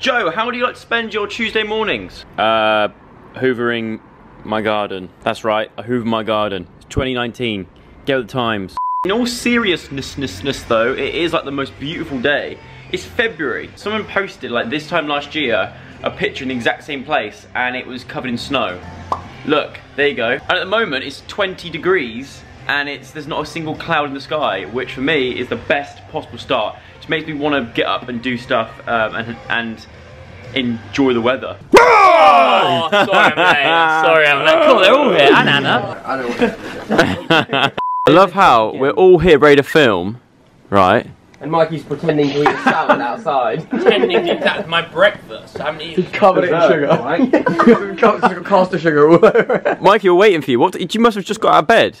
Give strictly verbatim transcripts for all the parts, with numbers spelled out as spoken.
Joe, how would you like to spend your Tuesday mornings? Uh, hoovering my garden. That's right, I hoover my garden. twenty nineteen, get with the times. In all seriousness though, it is like the most beautiful day. It's February. Someone posted like this time last year a picture in the exact same place and it was covered in snow. Look, there you go. And at the moment it's twenty degrees and it's there's not a single cloud in the sky, which for me is the best possible start. Which makes me want to get up and do stuff um, and, and enjoy the weather. Oh, sorry, mate. Sorry, I'm late. Cool, they're all here. And Anna. I don't know. I love how we're all here ready to film, right? And Mikey's pretending to eat a salad outside. Pretending to eat that my breakfast. I haven't eaten. He's covered it in sugar. Right? Got caster sugar all over. Mikey, we're waiting for you. What? You must have just got out of bed.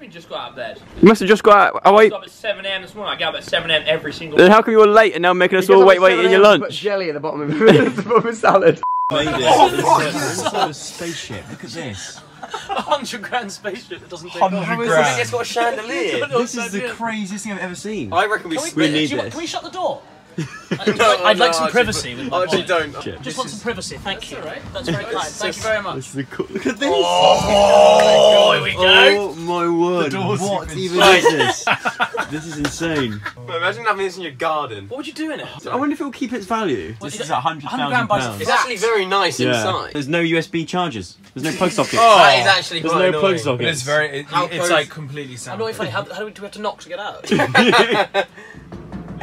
You just got out of bed. You must have just got out. Oh, wait. I got up at seven A M this morning. I got up at seven A M every single day. Then how come you were late and now making us because all wait, wait, eating your lunch? Put jelly at the bottom of the salad. Oh, this is a spaceship. Look at this. A hundred grand spaceship that doesn't take off. It? It's got a chandelier. This is the craziest thing I've ever seen. I reckon we, we, we need you, this. Can we shut the door? I'd, no, I'd no, like some privacy. I actually don't. Just this want is, some privacy, thank that's you. All right. That's very kind. Thank you very much. This is cool. Look at this. Oh, oh, here we go. Oh my word. What even is this? This is insane. But imagine having this in your garden. What would you do in it? So I wonder if it will keep its value. Well, this is a hundred thousand pounds. It's actually very nice yeah. inside. There's no U S B chargers. There's no plug sockets. Oh, that is actually There's no annoying. plug sockets. It's very. It, it's like completely sound. I'm not funny. How, how do we have to knock to get out?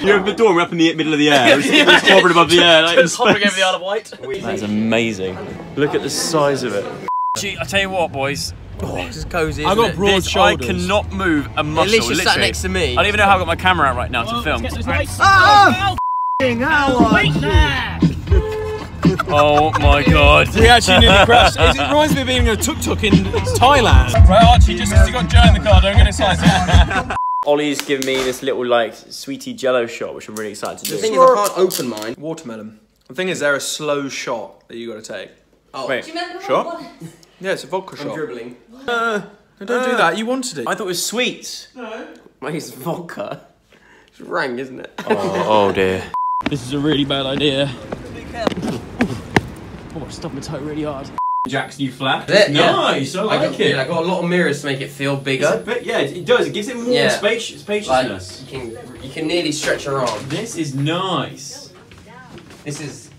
You're in the door, we're up in the middle of the air. We're just hovering above the air. Like just hovering over the Isle of Wight. That's amazing. Look at the size of it. Gee, I tell you what, boys. Oh, this is cozy. I've got broad this, shoulders. I cannot move a muscle. At least you're literally. sat next to me. I don't even know how I've got my camera out right now oh, to film. Let's get right. Oh, oh, oh my god. We actually nearly crashed. It reminds me of being a tuk-tuk in Thailand. Right, Archie, just because you got Joe in the car, don't get excited. Ollie's giving me this little like sweetie jello shot, which I'm really excited to do. The thing is, I can't open mine. Watermelon. The thing is, they're a slow shot that you got to take. Oh, wait. Do you remember shot? Yeah, it's a vodka I'm shot. I'm dribbling. Uh, don't uh, do that. You wanted it. I thought it was sweet. No. Mate, it's vodka. It's rank, isn't it? Oh, oh dear. This is a really bad idea. Oh, I stubbed my toe really hard. Jack's new flat. It, nice, yeah. I like I got, it. Yeah, I got a lot of mirrors to make it feel bigger. Bit, yeah, it does. It gives it more yeah. space, spaciousness. Like, you can you can nearly stretch your arm. This is nice. This is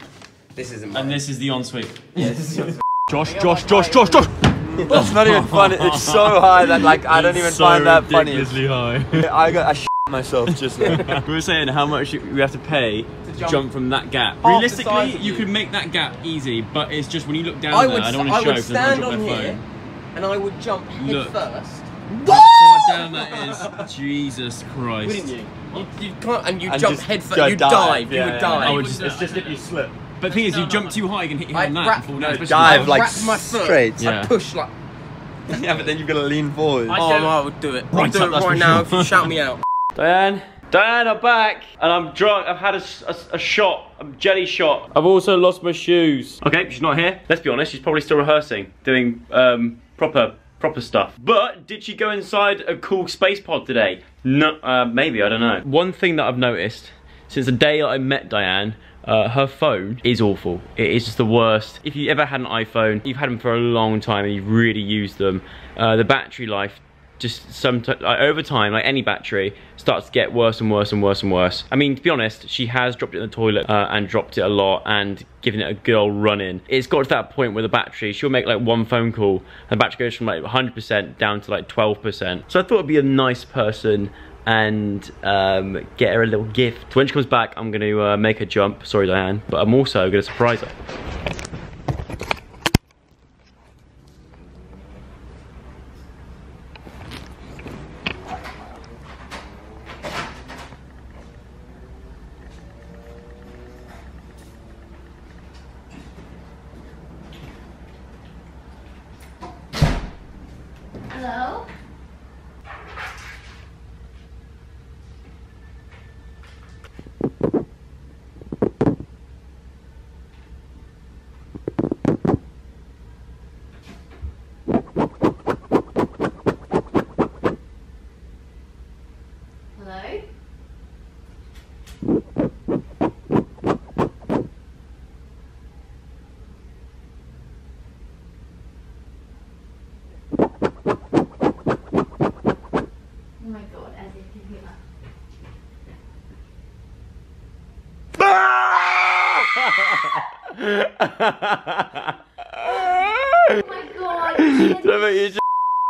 this isn't. And this is the ensuite. Yeah, this is the ensuite. Josh, Josh, Josh, Josh, Josh. That's not even funny. It's so high that like I don't even so find that funny. It's ridiculously high. I got I shit myself just. Like. We were saying how much we have to pay. Jump. jump from that gap. Half Realistically, you could make that gap easy, but it's just when you look down I there, would, I don't want to show because I dropped my phone. And I would jump head look. first. What? How far down that is, Jesus Christ. Wouldn't you? You, you can't, and you and jump head first, you dive, dive. Yeah, you would yeah, dive. I would just, it's just if you slip. But the thing is, you jump too high, you can hit your head on that wrap, and fall down. No, dive like straight. Yeah. I push like... Yeah, but then you've got to lean forward. Oh, I would do it. I'll do it right now if you shout me out. Dianne. Dianne, I'm back, and I'm drunk. I've had a, a, a shot, a jelly shot. I've also lost my shoes. Okay, she's not here. Let's be honest, she's probably still rehearsing, doing um, proper, proper stuff. But did she go inside a cool space pod today? No, uh, maybe, I don't know. One thing that I've noticed since the day that I met Dianne, uh, her phone is awful. It is just the worst. If you ever had an iPhone, you've had them for a long time and you've really used them. Uh, the battery life. Just sometimes, like, over time, like any battery, starts to get worse and worse and worse and worse. I mean, to be honest, she has dropped it in the toilet uh, and dropped it a lot and given it a good old run in. It's got to that point where the battery, she'll make like one phone call and the battery goes from like one hundred percent down to like twelve percent. So I thought it'd be a nice person and um, get her a little gift. When she comes back, I'm going to uh, make her jump. Sorry, Dianne, but I'm also going to surprise her. Hello? my god. You just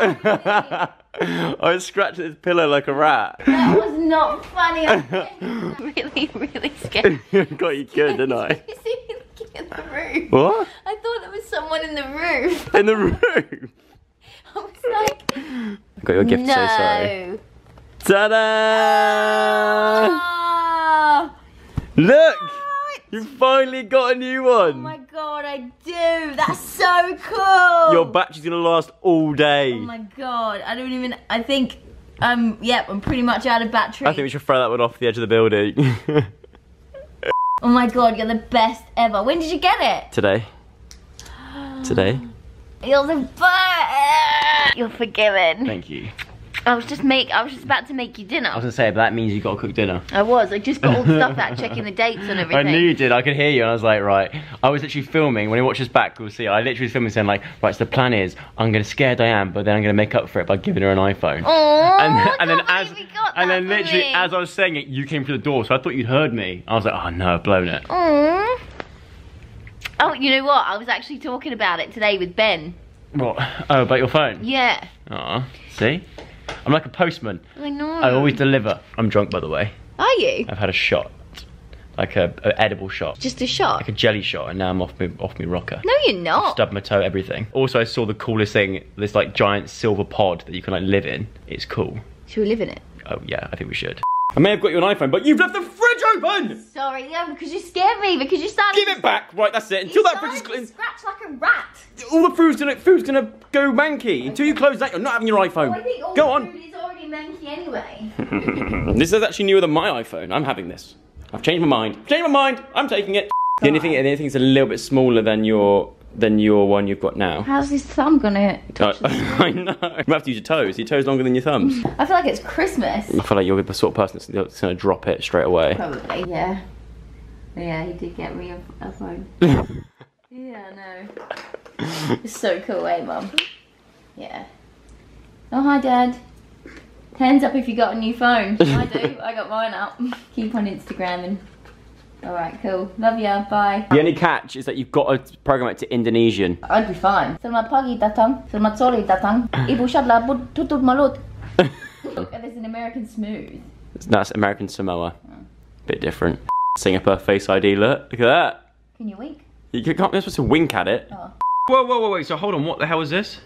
I scratched this pillow like a rat. That was not funny. I'm really, really scared. Got you good, didn't I? Did you see him get in the room? What? I thought there was someone in the room. In the room? I was like, I got your gift, no. So sorry. Ta-da! Oh. Look! You finally got a new one! Oh my god, I do! That's so cool! Your battery's gonna last all day. Oh my god, I don't even, I think, um, yep, I'm pretty much out of battery. I think we should throw that one off the edge of the building. Oh my god, you're the best ever. When did you get it? Today. Today. You're the best! You're forgiven. Thank you. I was just make. I was just about to make you dinner. I was gonna say, but that means you got to cook dinner. I was. I just got all the stuff out, checking the dates and everything. I knew you did. I could hear you, and I was like, right. I was literally filming. When he watches back, we'll see. I literally was filming, saying like, right. So the plan is, I'm gonna scare Dianne, but then I'm gonna make up for it by giving her an iPhone. Oh, and then, and then as got and then literally me. As I was saying it, you came through the door, so I thought you'd heard me. I was like, oh no, I've blown it. Aww. Oh, you know what? I was actually talking about it today with Ben. What? Oh, about your phone. Yeah. Oh, see. I'm like a postman. I know. I always deliver. I'm drunk, by the way. Are you? I've had a shot, like a, a edible shot. Just a shot? Like a jelly shot, and now I'm off me, off me rocker. No, you're not. I've stubbed my toe, everything. Also, I saw the coolest thing, this like giant silver pod that you can like live in. It's cool. Should we live in it? Oh yeah, I think we should. I may have got you an iPhone, but you've left the fridge open! Sorry, yeah, because you scared me, because you started... Give it back! Right, that's it, until that fridge is... You scratch like a rat! All the food's gonna, food's gonna go manky. Okay. Until you close that, you're not having your iPhone. Oh, I think all go the on. Food is already manky anyway. This is actually newer than my iPhone. I'm having this. I've changed my mind. Changed my mind! I'm taking it! God. The only thing, the only thing's a little bit smaller than your... than your one you've got now. How's his thumb gonna touch uh, I know. You have to use your toes. Your toes longer than your thumbs. I feel like it's Christmas. I feel like you're the sort of person that's gonna drop it straight away. Probably, yeah. Yeah, he did get me a, a phone. Yeah, I know. It's so cool, eh, Mum? Yeah. Oh, hi, Dad. Hands up if you got a new phone. I do. I got mine up. Keep on Instagram and... Alright, cool. Love ya, bye. The only catch is that you've got to program it to Indonesian. I'd be fine. Selamat pagi datang. Selamat sore datang. Ibu Shadla Tutut Malut. There's an American smooth. That's American Samoa. Oh. Bit different. Sing up her face I D look. Look at that. Can you wink? You can't, you're supposed to wink at it. Oh. Whoa, whoa, whoa, wait. So hold on, what the hell is this?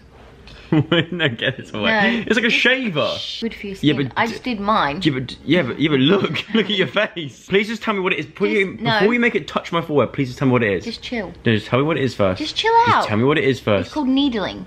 No, get this away. No. It's like a shaver. Good for your skin. Yeah, but I just did mine. Yeah, but yeah, but, yeah, but look, look at your face. Please just tell me what it is. Put just, you, before no. you make it touch my forehead, please just tell me what it is. Just chill. No, just tell me what it is first. Just chill out. Just tell me what it is first. It's called needling.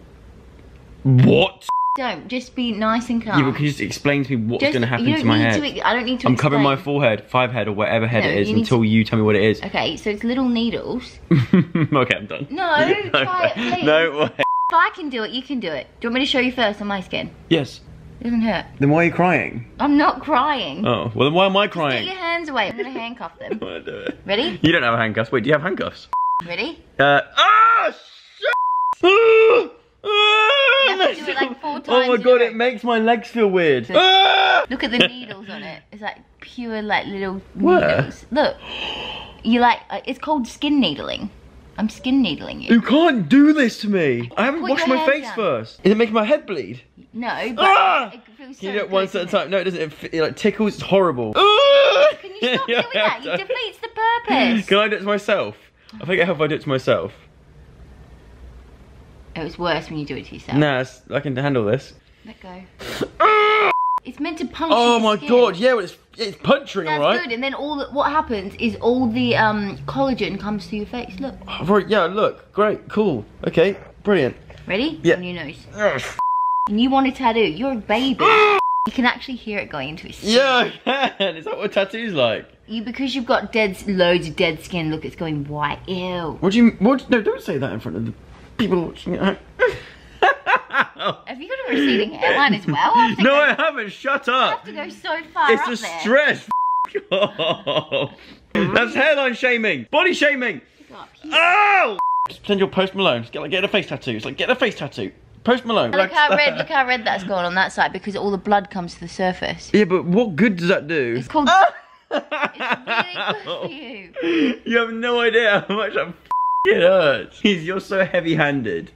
What? Don't. Just be nice and calm. Yeah, but can you just explain to me what's going to happen to my hair? I don't need to. I'm explain. covering my forehead, five head, or whatever head no, it is you until to... you tell me what it is. Okay, so it's little needles. Okay, I'm done. No, okay. Try it, please. No way. If I can do it, you can do it. Do you want me to show you first on my skin? Yes. It doesn't hurt. Then why are you crying? I'm not crying. Oh, well then why am I crying? Just get your hands away. I'm gonna handcuff them. I wanna do it. Ready? You don't have handcuffs. Wait, do you have handcuffs? Ready? Uh, ah, shit! You have to do it like four times. Oh my god, it makes my legs feel weird. Look at the needles on it. It's like pure like little needles. Where? Look, you like, it's called skin needling. I'm skin needling you. You can't do this to me. I haven't Put washed my face down. first. Is it making my head bleed? No, but ah! it feels so Can you do it once at a time? No, it doesn't. It, it like tickles. It's horrible. Ah! Can you stop doing that? It defeats the purpose. Can I do it to myself? I think I hope I do it to myself. Oh, it's worse when you do it to yourself. Nah, it's, I can handle this. Let go. Ah! It's meant to punch. Oh my skin. god, yeah, well, it's it's puncturing, all right. That's good, and then all that, what happens is all the um collagen comes to your face. Look. Oh, right, yeah, look, great, cool, okay, brilliant. Ready? Yeah. On your nose. Ugh. And you want a tattoo? You're a baby. You can actually hear it going into his skin. Yeah, I can. Is that what a tattoo's like? You because you've got dead, loads of dead skin. Look, it's going white. Ew. What do you? What? No, don't say that in front of the people watching it. Have you got a receding hairline as well? I no, go, I haven't. Shut up. You have to go so far It's up a stress. There. Oh. That's hairline shaming. Body shaming. Oh! Just pretend you're Post Malone. Just get, like, get a face tattoo. It's like, get a face tattoo. Post Malone. Look how red, look how red that's gone on that side because all the blood comes to the surface. Yeah, but what good does that do? It's called... It's really good for you. You have no idea how much I'm it hurts. You're so heavy-handed.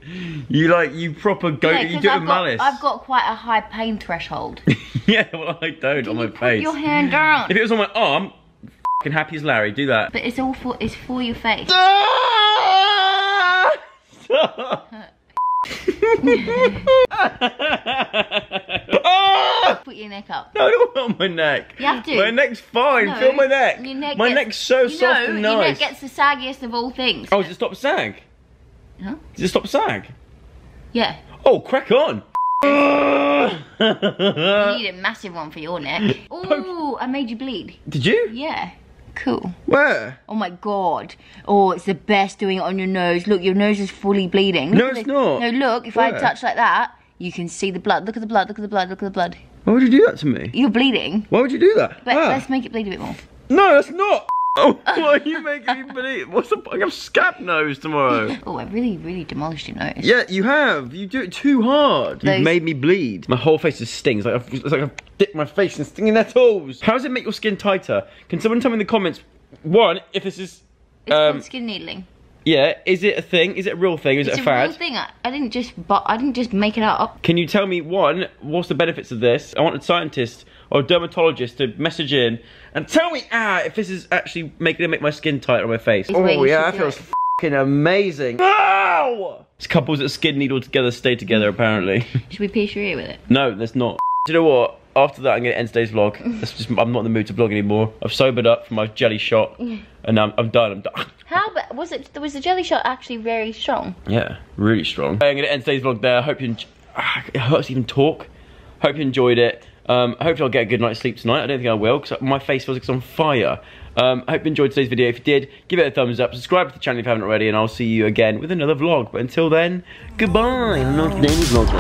You like you proper go. Yeah, you do it with malice. I've got quite a high pain threshold. Yeah, well I don't. Can on my you face. Put your hand down. If it was on my arm, f***ing happy as Larry. Do that. But it's all for it's for your face. Put your neck up. No, I don't want my neck. You have to. My neck's fine. No, feel my neck. Your neck my gets, neck's so soft know, and nice. Your neck gets the saggiest of all things. Oh, does it stop sag? Huh? Does it stop sag? Yeah. Oh, crack on. You need a massive one for your neck. Oh, I made you bleed. Did you? Yeah. Cool. Where? Oh my god. Oh, it's the best doing it on your nose. Look, your nose is fully bleeding. Look no, it's the, not. No, look, if Where? I touch like that, you can see the blood. Look at the blood, look at the blood, look at the blood. Why would you do that to me? You're bleeding. Why would you do that? But ah. Let's make it bleed a bit more. No, that's not. Oh, why are you making me bleed? What's the point? I have scab nose tomorrow. Oh, I really, really demolished your nose. Yeah, you have. You do it too hard. Those... You've made me bleed. My whole face is stings. Like I've, it's like I've dipped my face in stinging nettles. How does it make your skin tighter? Can someone tell me in the comments, one, if this is... Um, it's skin needling. Yeah, is it a thing? Is it a real thing? Is it's it a, a fad? It's a real thing. I, I didn't just, but I didn't just make it up. Can you tell me one? What's the benefits of this? I want a scientist or a dermatologist to message in and tell me ah if this is actually making it make my skin tighter on my face. It's oh yeah, that feels f***ing amazing. No! It's couples that skin needle together stay together apparently. Should we pierce your ear with it? No, that's not. Do you know what? After that, I'm gonna end today's vlog. That's just, I'm not in the mood to vlog anymore. I've sobered up from my jelly shot, and I'm, I'm done. I'm done. How but was it? Was the jelly shot actually very strong? Yeah, really strong. I'm gonna end today's vlog there. I hope you. It hurts to even talk. Hope you enjoyed it. Um, hopefully I'll get a good night's sleep tonight. I don't think I will because my face feels like it's on fire. Um, I hope you enjoyed today's video. If you did, give it a thumbs up. Subscribe to the channel if you haven't already, and I'll see you again with another vlog. But until then, goodbye. I'm not today's vlog.